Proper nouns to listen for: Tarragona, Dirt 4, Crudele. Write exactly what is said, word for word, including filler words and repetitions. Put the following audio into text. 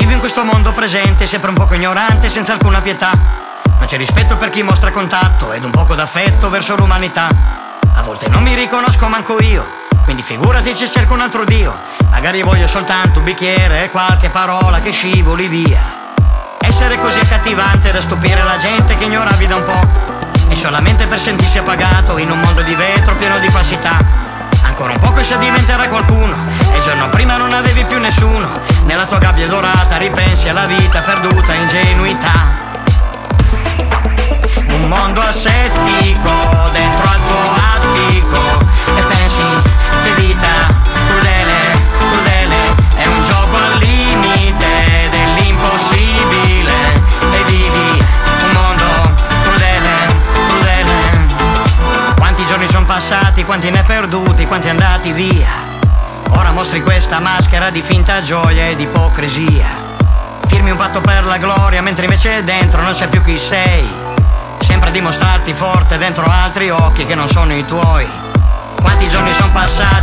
Vivo in questo mondo presente, sempre un poco ignorante, senza alcuna pietà. Ma c'è rispetto per chi mostra contatto ed un poco d'affetto verso l'umanità. A volte non mi riconosco manco io, quindi figurati se cerco un altro Dio. Magari voglio soltanto un bicchiere e qualche parola che scivoli via. Essere così accattivante da stupire la gente che ignoravi da un po', e solamente per sentirsi appagato in un mondo di vetro pieno di falsità. Ancora un poco e se diventerai qualcuno, e il giorno prima non avevi più nessuno. Nella tua gabbia dorata ripensi alla vita perduta, ingenuità. Un mondo assettico dentro al tuo attico, e pensi che vita crudele, crudele. È un gioco al limite dell'impossibile, e vivi un mondo crudele, crudele. Quanti giorni sono passati, quanti ne perduti, quanti andati via. Ora mostri questa maschera di finta gioia ed ipocrisia. Firmi un patto per la gloria, mentre invece dentro non sai più chi sei. Sempre dimostrarti forte dentro altri occhi che non sono i tuoi. Quanti giorni sono passati?